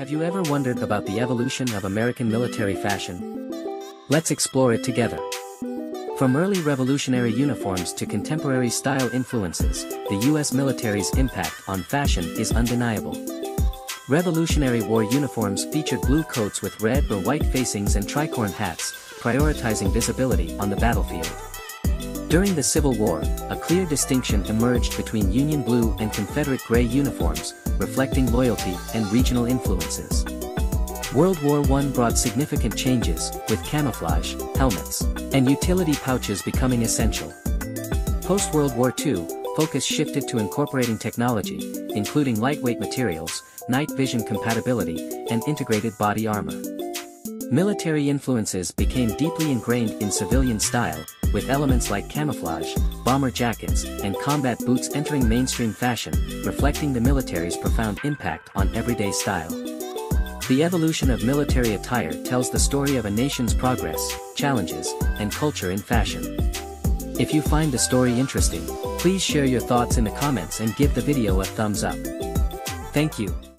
Have you ever wondered about the evolution of American military fashion? Let's explore it together. From early revolutionary uniforms to contemporary style influences, the U.S. military's impact on fashion is undeniable. Revolutionary War uniforms featured blue coats with red or white facings and tricorn hats, prioritizing visibility on the battlefield. During the Civil War, a clear distinction emerged between Union blue and Confederate gray uniforms, reflecting loyalty and regional influences. World War I brought significant changes, with camouflage, helmets, and utility pouches becoming essential. Post-World War II, focus shifted to incorporating technology, including lightweight materials, night vision compatibility, and integrated body armor. Military influences became deeply ingrained in civilian style, with elements like camouflage, bomber jackets, and combat boots entering mainstream fashion, reflecting the military's profound impact on everyday style. The evolution of military attire tells the story of a nation's progress, challenges, and culture in fashion. If you find the story interesting, please share your thoughts in the comments and give the video a thumbs up. Thank you.